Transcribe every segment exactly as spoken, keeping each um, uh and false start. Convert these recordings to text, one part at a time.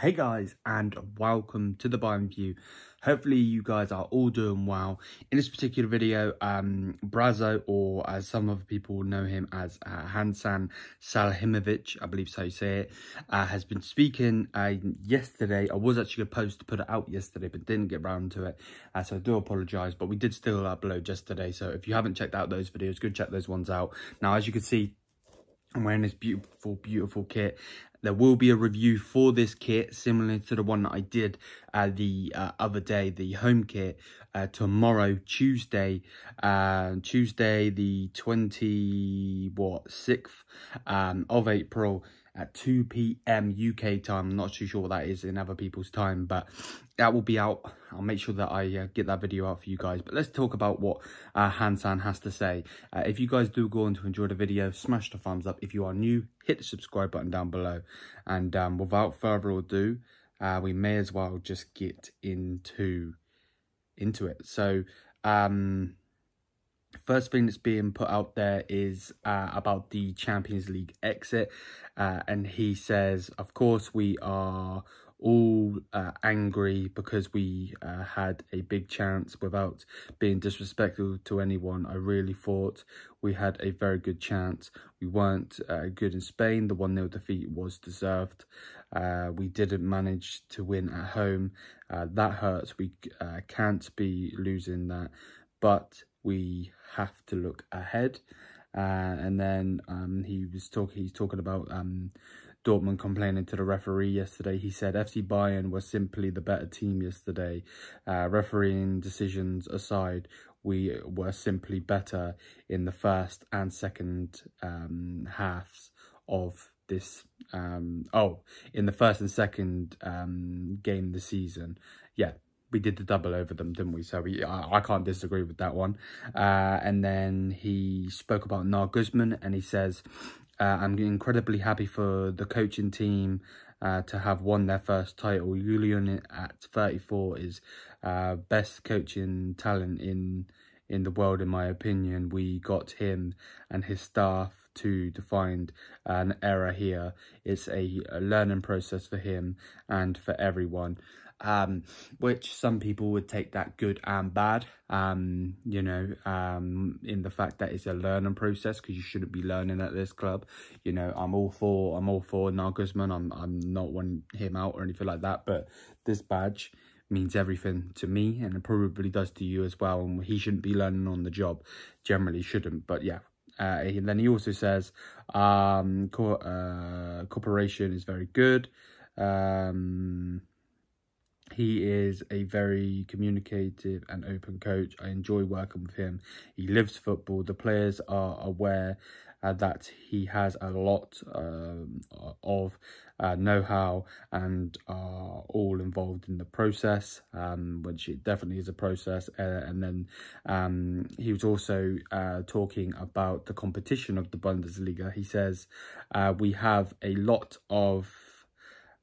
Hey guys, and welcome to the Bayern View. Hopefully you guys are all doing well. In this particular video, um, Brazo, or as some other people know him as uh, Hasan Salihamidžić, I believe so you say it, uh, has been speaking uh, yesterday. I was actually supposed to put it out yesterday, but didn't get round to it, uh, so I do apologise, but we did still upload yesterday, so if you haven't checked out those videos, go check those ones out. Now, as you can see, I'm wearing this beautiful, beautiful kit. There will be a review for this kit, similar to the one that I did uh, the uh, other day, the home kit, uh, tomorrow, Tuesday, uh, Tuesday the twenty-sixth um, of April at two p m U K time. I'm not too sure what that is in other people's time, but that will be out. I'll make sure that I uh, get that video out for you guys. But let's talk about what uh, Hasan has to say. Uh, if you guys do go on to enjoy the video, smash the thumbs up. If you are new, hit the subscribe button down below. And um, without further ado, uh, we may as well just get into into it. So um, first thing that's being put out there is uh, about the Champions League exit. Uh, and he says, of course, we are all uh, angry because we uh, had a big chance. Without being disrespectful to anyone, I really thought we had a very good chance. We weren't uh, good in Spain. The one nil defeat was deserved. Uh, we didn't manage to win at home. Uh, that hurts. We uh, can't be losing that. But we have to look ahead. Uh, and then um, he was talking. He's talking about um, Dortmund complaining to the referee yesterday. He said F C Bayern were simply the better team yesterday. Uh, refereeing decisions aside, we were simply better in the first and second um, halves of this. Um, oh, in the first and second um, game this season, yeah. We did the double over them, didn't we? So we, I, I can't disagree with that one. Uh, and then he spoke about Nagelsmann, and he says, uh, I'm incredibly happy for the coaching team uh, to have won their first title. Julian at thirty-four is uh, best coaching talent in in the world, in my opinion. We got him and his staff to define an era here. It's a, a learning process for him and for everyone. Um, which some people would take that good and bad, um, you know, um, in the fact that it's a learning process, because you shouldn't be learning at this club. You know, I'm all for, I'm all for Nagelsmann. I'm, I'm not wanting him out or anything like that, but this badge means everything to me, and it probably does to you as well. And he shouldn't be learning on the job, generally shouldn't, but yeah. Uh, and then he also says, um, co uh, cooperation is very good. Um... He is a very communicative and open coach. I enjoy working with him. He lives football. The players are aware uh, that he has a lot um, of uh, know-how and are all involved in the process, um, which it definitely is a process. Uh, and then um, he was also uh, talking about the competition of the Bundesliga. He says, uh, we have a lot of...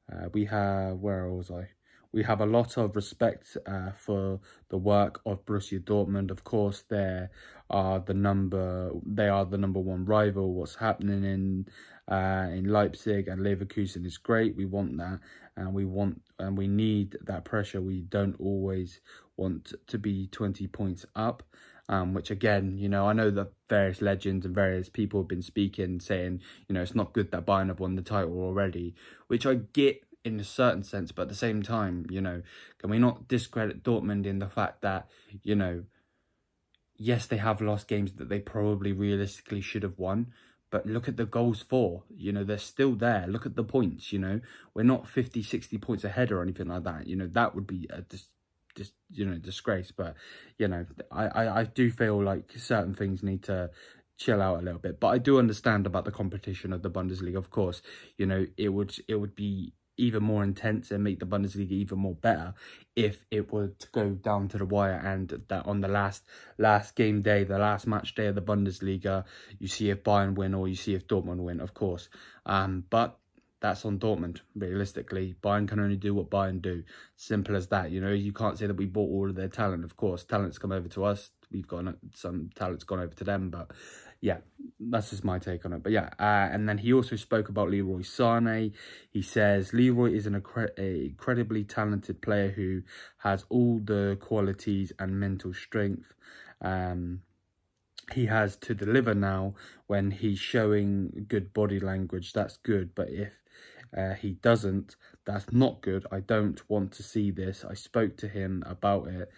Uh, we have... Where was I? We have a lot of respect uh, for the work of Borussia Dortmund. Of course, they are the number they are the number one rival. What's happening in uh, in Leipzig and Leverkusen is great. We want that, and we want and we need that pressure. We don't always want to be twenty points up. Um, which again, you know, I know that various legends and various people have been speaking, saying, you know, it's not good that Bayern have won the title already, which I get in a certain sense, but at the same time, you know, can we not discredit Dortmund in the fact that, you know, yes, they have lost games that they probably realistically should have won, but look at the goals for, you know, they're still there. Look at the points, you know, we're not fifty, sixty points ahead or anything like that. You know, that would be a dis just, you know, disgrace. But, you know, I, I, I do feel like certain things need to chill out a little bit, but I do understand about the competition of the Bundesliga. Of course, you know, it would, it would be even more intense and make the Bundesliga even more better if it were to go down to the wire, and that on the last last game day, the last match day of the Bundesliga, you see if Bayern win or you see if Dortmund win, of course. Um, but that's on Dortmund, realistically. Bayern can only do what Bayern do. Simple as that. You know, you can't say that we bought all of their talent. Of course, talent's come over to us. We've got some talent's gone over to them, but yeah, that's just my take on it. But yeah, uh, and then he also spoke about Leroy Sane. He says, Leroy is an incre a incredibly talented player who has all the qualities and mental strength um, he has to deliver now. When he's showing good body language, that's good. But if uh, he doesn't, that's not good. I don't want to see this. I spoke to him about it.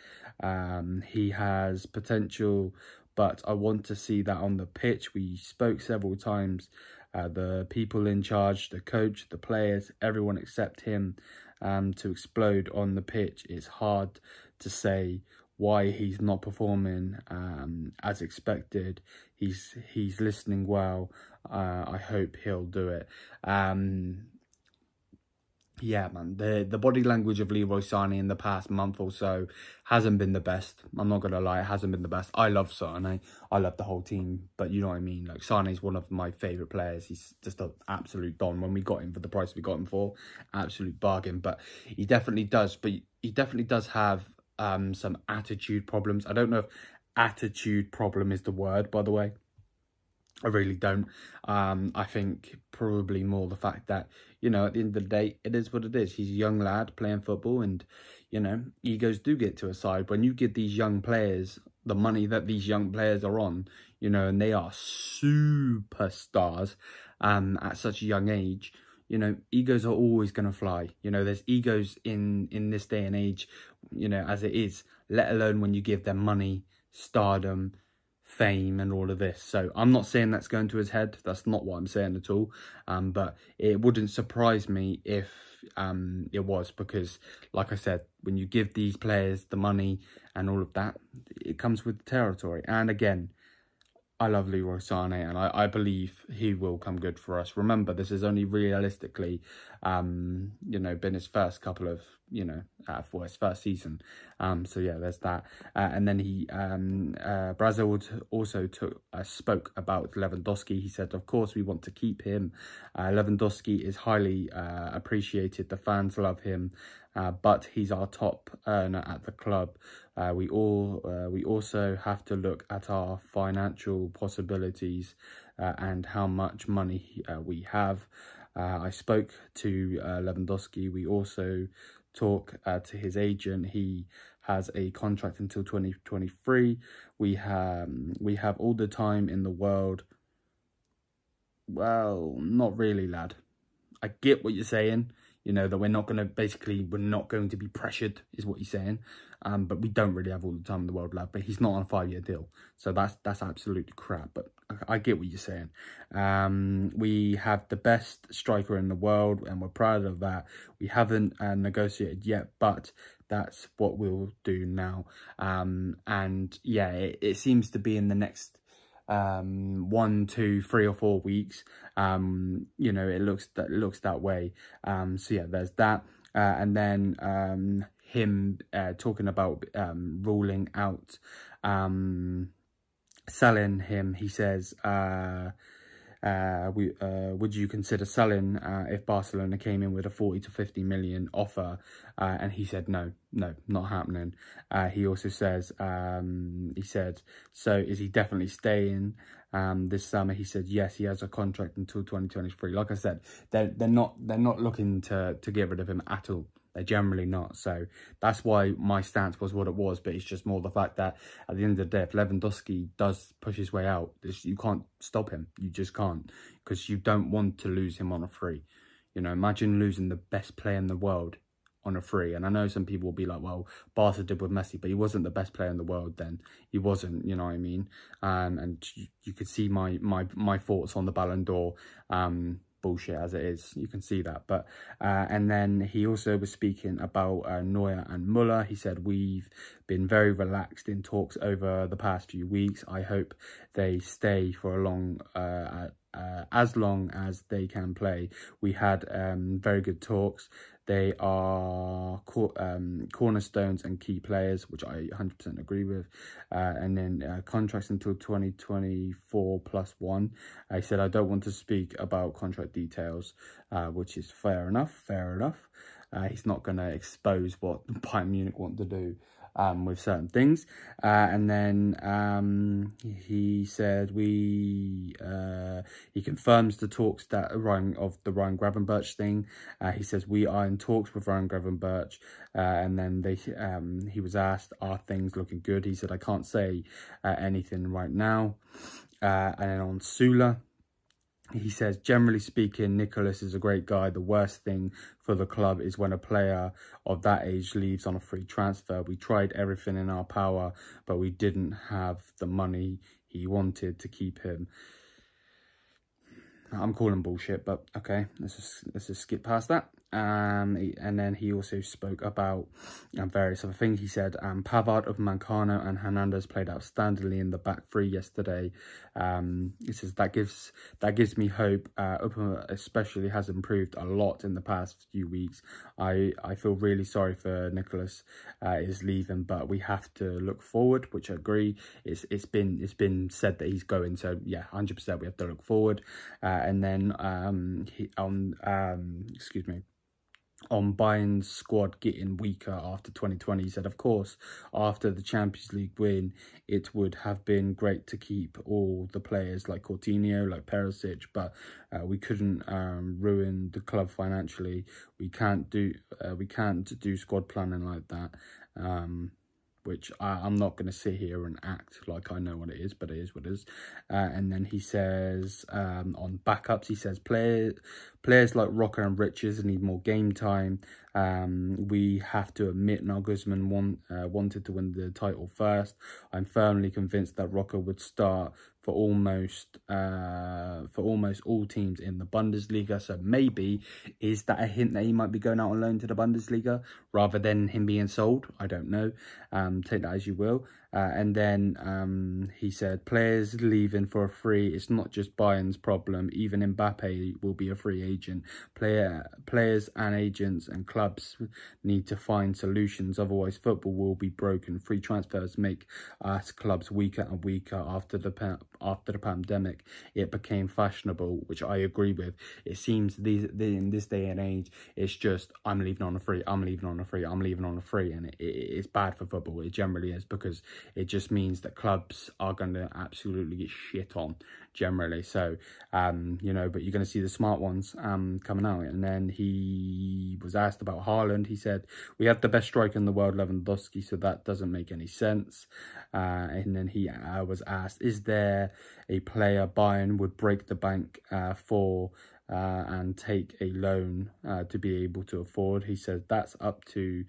Um, he has potential, but I want to see that on the pitch. We spoke several times, uh, the people in charge, the coach, the players, everyone except him, um, to explode on the pitch. It's hard to say why he's not performing um, as expected. He's he's listening well. Uh, I hope he'll do it. Um, yeah, man, the, the body language of Leroy Sane in the past month or so hasn't been the best. I'm not going to lie, it hasn't been the best. I love Sane. I love the whole team, but you know what I mean. Like, Sane's one of my favourite players. He's just an absolute don. When we got him for the price we got him for, absolute bargain. But he definitely does, but he definitely does have... Um, some attitude problems. I don't know if attitude problem is the word, by the way. I really don't. Um, I think probably more the fact that, you know, at the end of the day, it is what it is. He's a young lad playing football and, you know, egos do get to a side. When you give these young players the money that these young players are on, you know, and they are superstars um, at such a young age, you know, egos are always going to fly. You know, there's egos in, in this day and age, you know, as it is, let alone when you give them money, stardom, fame and all of this. So I'm not saying that's going to his head. That's not what I'm saying at all. Um, but it wouldn't surprise me if um, it was, because, like I said, when you give these players the money and all of that, it comes with the territory. And again, I love Leroy Sane, and I, I believe he will come good for us. Remember, this has only realistically, um, you know, been his first couple of, you know, uh, for his first season. Um, so yeah, there's that. Uh, and then he, um, uh, Brazil also took, uh, spoke about Lewandowski. He said, of course, we want to keep him. Uh, Lewandowski is highly uh, appreciated. The fans love him. Uh, but he's our top earner at the club. Uh, we all uh, we also have to look at our financial possibilities uh, and how much money uh, we have. Uh, I spoke to uh, Lewandowski. We also talk uh, to his agent. He has a contract until twenty twenty-three. We have we have all the time in the world. Well, not really, lad. I get what you're saying. You know, that we're not going to, basically, we're not going to be pressured, is what he's saying. Um, but we don't really have all the time in the world, lad. But he's not on a five-year deal. So that's that's absolutely crap. But I, I get what you're saying. Um, we have the best striker in the world, and we're proud of that. We haven't uh, negotiated yet, but that's what we'll do now. Um, and, yeah, it, it seems to be in the next... Um, one, two, three or four weeks. Um, you know, it looks that looks that way. Um, so yeah, there's that. Uh, and then um, him uh, talking about um, ruling out um, selling him. He says, uh, uh, we, uh, would you consider selling uh, if Barcelona came in with a forty to fifty million offer? Uh, and he said, no, no, not happening. Uh, he also says, um, he said, so is he definitely staying um, this summer? He said, yes, he has a contract until twenty twenty-three. Like I said, they're, they're not they're not looking to, to get rid of him at all. They're generally not. So that's why my stance was what it was. But it's just more the fact that at the end of the day, if Lewandowski does push his way out, you can't stop him. You just can't, because you don't want to lose him on a free. You know, imagine losing the best player in the world on a free. And I know some people will be like, well, Barca did with Messi, but he wasn't the best player in the world then. He wasn't, you know what I mean? Um, and you, you could see my, my, my thoughts on the Ballon d'Or. Um, bullshit as it is, you can see that. But uh and then he also was speaking about uh, Neuer and Müller. He said, we've been very relaxed in talks over the past few weeks. I hope they stay for a long uh, uh as long as they can play. We had um very good talks. They are cor um, cornerstones and key players, which I one hundred percent agree with. Uh, and then uh, contracts until twenty twenty-four plus one. I said, I don't want to speak about contract details, uh, which is fair enough, fair enough. Uh, he's not going to expose what Bayern Munich want to do. um, with certain things. Uh, and then um, he said we uh, he confirms the talks that Ryan, of the Ryan Gravenberch thing. Uh, he says we are in talks with Ryan Gravenberch. Uh, and then they um, he was asked, are things looking good? He said, I can't say uh, anything right now. Uh, and then on Sula, he says, generally speaking, Nicholas is a great guy. The worst thing for the club is when a player of that age leaves on a free transfer. We tried everything in our power, but we didn't have the money he wanted to keep him. I'm calling bullshit, but okay, let's just, let's just skip past that. Um, and then he also spoke about um, various other things. He said um, Pavard, of Upamecano and Hernandez played outstandingly in the back three yesterday. Um, he says that gives that gives me hope. Uh, Upamecano especially has improved a lot in the past few weeks. I I feel really sorry for Nicholas uh, is leaving, but we have to look forward, which I agree. It's it's been it's been said that he's going, so yeah, one hundred percent we have to look forward. Uh, and then um he um um excuse me. on Bayern's squad getting weaker after twenty twenty, he said, of course, after the Champions League win, it would have been great to keep all the players like Coutinho, like Perisic, but uh, we couldn't um, ruin the club financially. We can't do uh, we can't do squad planning like that, um, which I, I'm not going to sit here and act like I know what it is, but it is what it is. Uh, and then he says, um, on backups, he says, players... Players like Roca and Richards need more game time. Um, we have to admit Nagelsmann want, uh, wanted to win the title first. I'm firmly convinced that Roca would start for almost uh, for almost all teams in the Bundesliga. So maybe, is that a hint that he might be going out on loan to the Bundesliga rather than him being sold? I don't know. Um, take that as you will. Uh, and then um, he said, players leaving for a free, it's not just Bayern's problem. Even Mbappe will be a free agent. Player, players and agents and clubs need to find solutions. Otherwise, football will be broken. Free transfers make us clubs weaker and weaker. After the after the pandemic, it became fashionable, which I agree with. It seems these in this day and age, it's just, I'm leaving on a free, I'm leaving on a free, I'm leaving on a free. And it, it, it's bad for football. It generally is, because it just means that clubs are going to absolutely get shit on generally. So, um, you know, but you're going to see the smart ones um, coming out. And then he was asked about Haaland. He said, we have the best striker in the world, Lewandowski, so that doesn't make any sense. Uh, and then he uh, was asked, is there a player Bayern would break the bank uh, for uh, and take a loan uh, to be able to afford? He said, that's up to...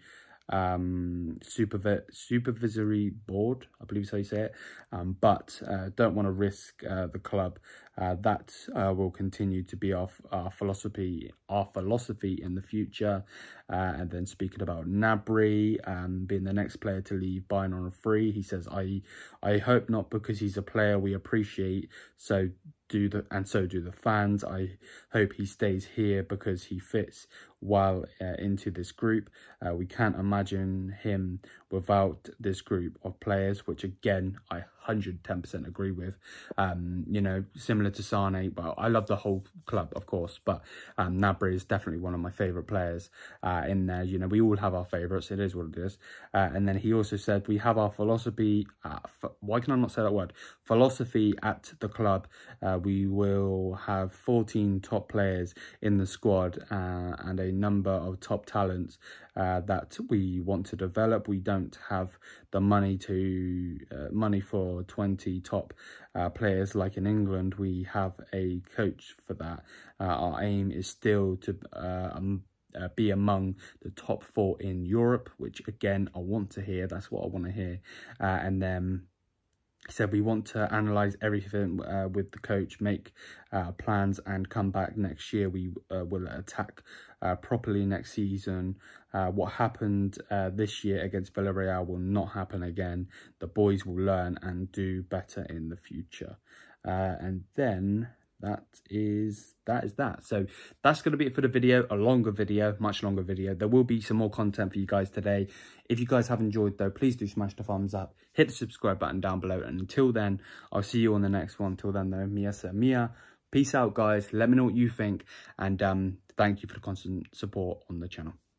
Um, supervi supervisory board, I believe is how you say it, um, but uh, don't want to risk uh, the club. Uh, that uh, will continue to be our, our philosophy, our philosophy in the future. Uh, and then speaking about Gnabry um, being the next player to leave Bayern on a free, he says, "I, I hope not, because he's a player we appreciate. So." Do the and so do the fans. I hope he stays here because he fits well uh, into this group. Uh, we can't imagine him without this group of players, which again I one hundred ten percent agree with. Um, you know, similar to Sane. Well, I love the whole club, of course, but um, Gnabry is definitely one of my favourite players uh, in there. You know, we all have our favourites. It is what it is. Uh, and then he also said, we have our philosophy. At, why can I not say that word? Philosophy at the club. Uh, we will have fourteen top players in the squad uh, and a number of top talents uh, that we want to develop. We don't have the money to uh, money for twenty top uh, players like in England. We have a coach for that. Uh, our aim is still to uh, um, uh, be among the top four in Europe, which again, I want to hear. That's what I want to hear. Uh, and then he said, we want to analyse everything uh, with the coach, make uh, plans and come back next year. We uh, will attack uh, properly next season. Uh, what happened uh, this year against Villarreal will not happen again. The boys will learn and do better in the future. Uh, and then... that is that is that so that's going to be it for the video. A longer video, much longer video. There will be some more content for you guys today. If you guys have enjoyed though, please do smash the thumbs up, hit the subscribe button down below, and until then, I'll see you on the next one. Till then though, mia sa mia, peace out guys. Let me know what you think, and um thank you for the constant support on the channel.